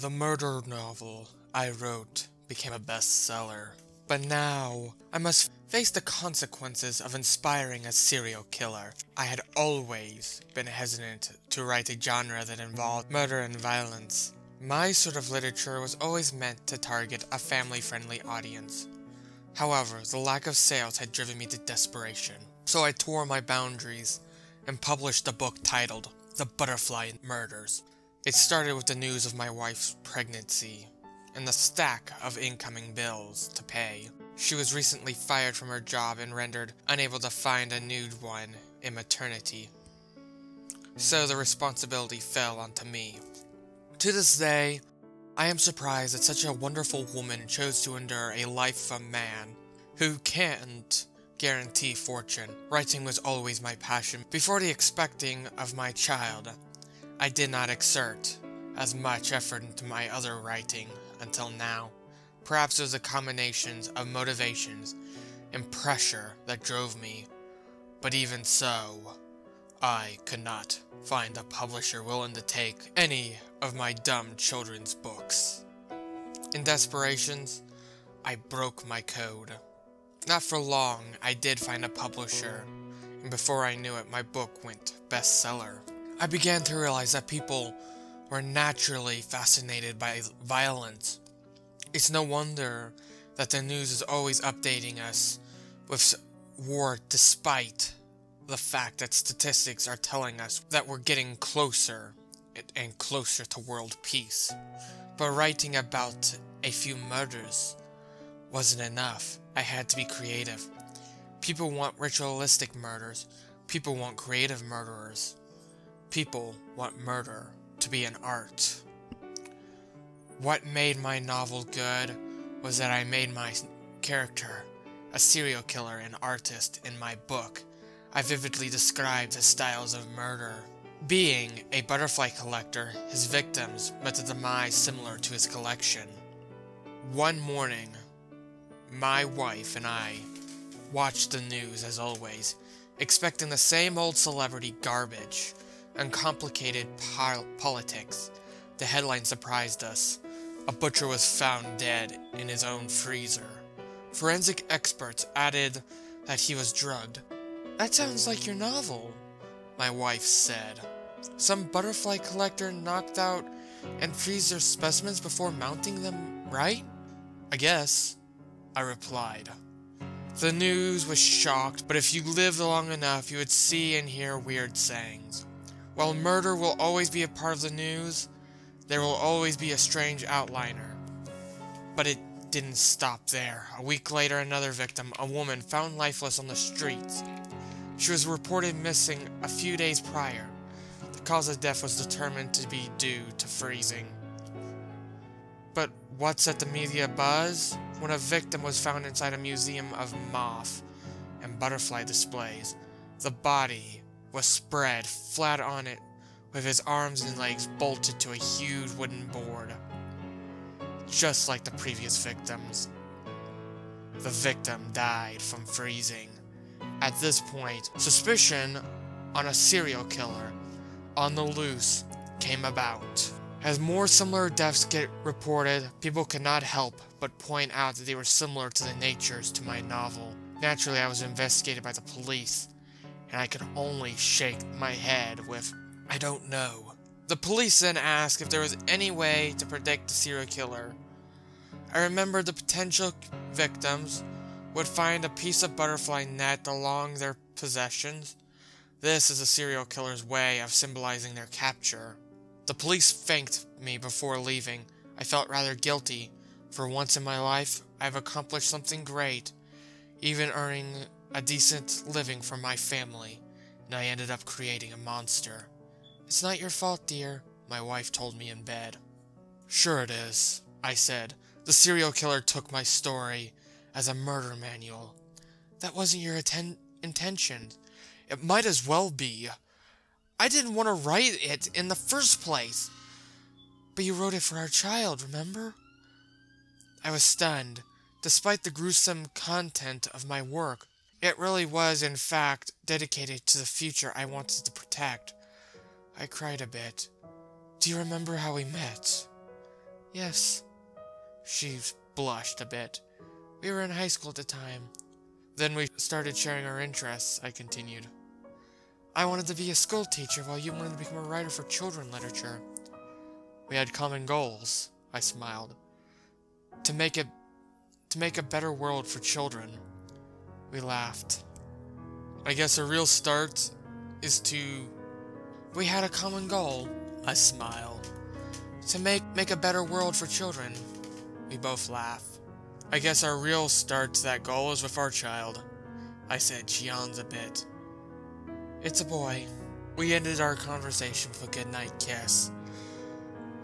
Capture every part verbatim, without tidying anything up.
The murder novel I wrote became a bestseller. But now, I must face the consequences of inspiring a serial killer. I had always been hesitant to write a genre that involved murder and violence. My sort of literature was always meant to target a family-friendly audience. However, the lack of sales had driven me to desperation. So I tore my boundaries and published a book titled The Butterfly Murders. It started with the news of my wife's pregnancy and the stack of incoming bills to pay. She was recently fired from her job and rendered unable to find a new one in maternity. So the responsibility fell onto me. To this day, I am surprised that such a wonderful woman chose to endure a life of a man who can't guarantee fortune. Writing was always my passion. Before the expecting of my child, I did not exert as much effort into my other writing until now. Perhaps it was the combinations of motivations and pressure that drove me, but even so, I could not find a publisher willing to take any of my dumb children's books. In desperation, I broke my code. Not for long, I did find a publisher, and before I knew it, my book went bestseller. I began to realize that people were naturally fascinated by violence. It's no wonder that the news is always updating us with war, despite the fact that statistics are telling us that we're getting closer and closer to world peace. But writing about a few murders wasn't enough. I had to be creative. People want ritualistic murders. People want creative murderers. People want murder to be an art. What made my novel good was that I made my character a serial killer and artist in my book. I vividly described the styles of murder. Being a butterfly collector, his victims met a demise similar to his collection. One morning, my wife and I watched the news as always, expecting the same old celebrity garbage and complicated pol politics. The headline surprised us. A butcher was found dead in his own freezer. Forensic experts added that he was drugged. That sounds like your novel, my wife said. Some butterfly collector knocked out and freezed their specimens before mounting them, right? I guess, I replied. The news was shocked, but if you lived long enough, you would see and hear weird sayings. While murder will always be a part of the news, there will always be a strange outliner. But it didn't stop there. A week later, another victim, a woman, found lifeless on the streets. She was reported missing a few days prior. The cause of death was determined to be due to freezing. But what set the media buzz? When a victim was found inside a museum of moth and butterfly displays, the body was spread flat on it, with his arms and legs bolted to a huge wooden board, just like the previous victims. The victim died from freezing. At this point, suspicion on a serial killer on the loose came about. As more similar deaths get reported, people cannot help but point out that they were similar to the natures to my novel. Naturally, I was investigated by the police, and I could only shake my head with, I don't know. The police then asked if there was any way to predict the serial killer. I remembered the potential victims would find a piece of butterfly net along their possessions. This is a serial killer's way of symbolizing their capture. The police thanked me before leaving. I felt rather guilty. For once in my life, I've accomplished something great, even earning a decent living for my family, and I ended up creating a monster. It's not your fault, dear, my wife told me in bed. Sure it is, I said. The serial killer took my story as a murder manual. That wasn't your intention. It might as well be. I didn't want to write it in the first place. But you wrote it for our child, remember? I was stunned, despite the gruesome content of my work. It really was, in fact, dedicated to the future I wanted to protect. I cried a bit. Do you remember how we met? Yes. She blushed a bit. We were in high school at the time. Then we started sharing our interests, I continued. I wanted to be a school teacher while you wanted to become a writer for children's literature. We had common goals, I smiled. To make it to make a better world for children. We laughed. I guess a real start is to... We had a common goal, I smiled. To make, make a better world for children. We both laughed. I guess our real start to that goal is with our child. I said, she yawns a bit. It's a boy. We ended our conversation with a goodnight kiss.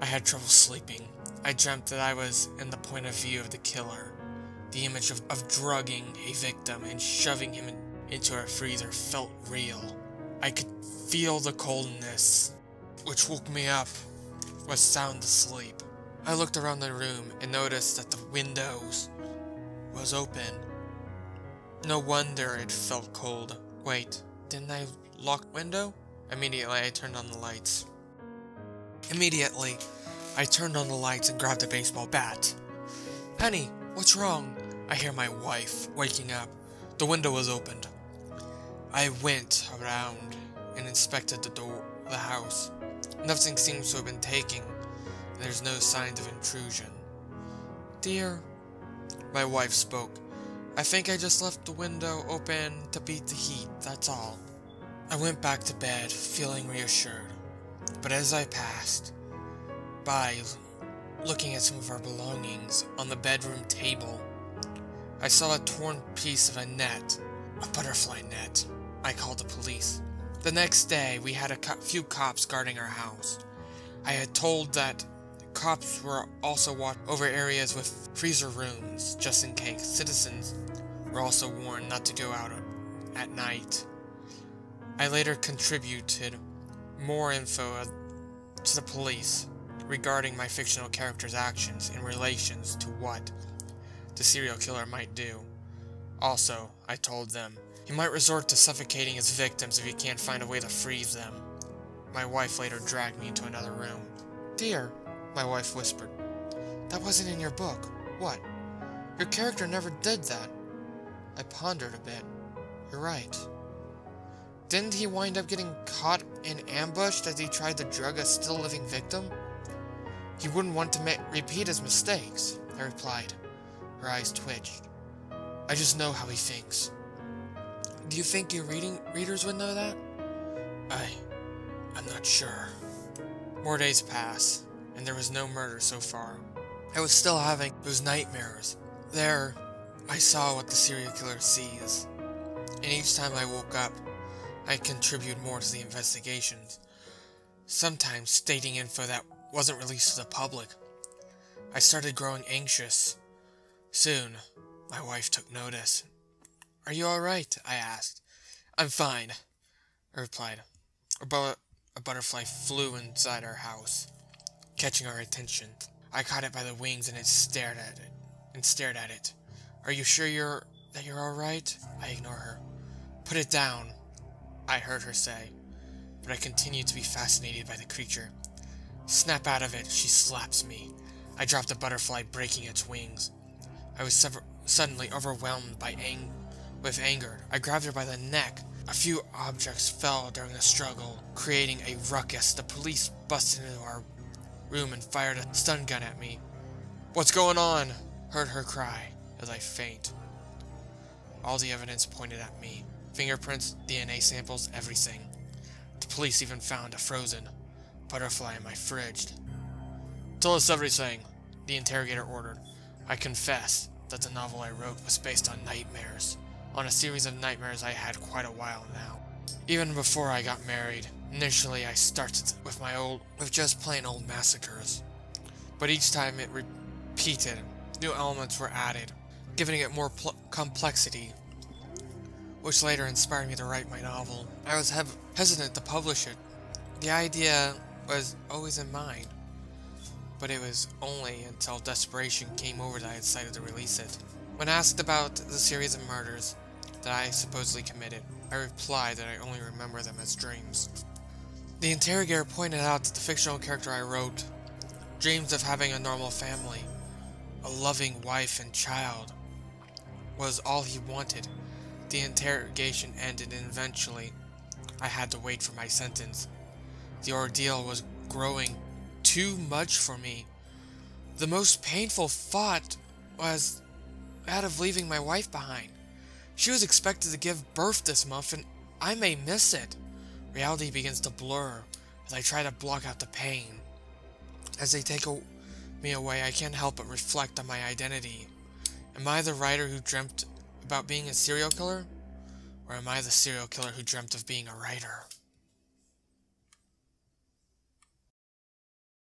I had trouble sleeping. I dreamt that I was in the point of view of the killer. The image of, of drugging a victim and shoving him in, into a freezer felt real. I could feel the coldness, which woke me up, was sound asleep. I looked around the room and noticed that the windows was open. No wonder it felt cold. Wait, didn't I lock the window? Immediately, I turned on the lights. Immediately, I turned on the lights and grabbed a baseball bat. Penny, what's wrong? I hear my wife waking up. The window was opened. I went around and inspected the door, the house. Nothing seems to have been taken. There's no signs of intrusion. Dear, my wife spoke. I think I just left the window open to beat the heat, that's all. I went back to bed, feeling reassured. But as I passed by, looking at some of our belongings on the bedroom table, I saw a torn piece of a net, a butterfly net. I called the police. The next day, we had a co- few cops guarding our house. I had told that cops were also watching over areas with freezer rooms, just in case. Citizens were also warned not to go out at night. I later contributed more info to the police regarding my fictional character's actions in relations to what the serial killer might do. Also, I told them, he might resort to suffocating his victims if he can't find a way to freeze them. My wife later dragged me into another room. Dear, my wife whispered, that wasn't in your book. What? Your character never did that. I pondered a bit. You're right. Didn't he wind up getting caught and ambushed as he tried to drug a still living victim? He wouldn't want to repeat his mistakes, I replied. Her eyes twitched. I just know how he thinks. Do you think your reading readers would know that? I... I'm not sure. More days pass, and there was no murder so far. I was still having those nightmares. There, I saw what the serial killer sees. And each time I woke up, I contributed more to the investigations, sometimes stating info that wasn't released to the public. I started growing anxious. Soon, my wife took notice. Are you alright? I asked. I'm fine, I replied. A, bu a butterfly flew inside our house, catching our attention. I caught it by the wings and it stared at it, and stared at it. Are you sure you're, that you're alright? I ignored her. Put it down, I heard her say, but I continued to be fascinated by the creature. Snap out of it, she slaps me. I dropped the butterfly, breaking its wings. I was suddenly overwhelmed by ang with anger. I grabbed her by the neck. A few objects fell during the struggle, creating a ruckus. The police busted into our room and fired a stun gun at me. What's going on? Heard her cry as I faint. All the evidence pointed at me. Fingerprints, D N A samples, everything. The police even found a frozen butterfly in my fridge. Tell us everything, the interrogator ordered. I confessed that the novel I wrote was based on nightmares, on a series of nightmares I had quite a while now. Even before I got married, initially I started with my old, with just plain old massacres. But each time it repeated, new elements were added, giving it more pl complexity, which later inspired me to write my novel. I was hev hesitant to publish it. The idea was always in mind, but it was only until desperation came over that I decided to release it. When asked about the series of murders that I supposedly committed, I replied that I only remember them as dreams. The interrogator pointed out that the fictional character I wrote dreams of having a normal family, a loving wife and child, was all he wanted. The interrogation ended, and eventually I had to wait for my sentence. The ordeal was growing too much for me. The most painful thought was that of leaving my wife behind. She was expected to give birth this month, and I may miss it. Reality begins to blur as I try to block out the pain. As they take me away, I can't help but reflect on my identity. Am I the writer who dreamt about being a serial killer? Or am I the serial killer who dreamt of being a writer?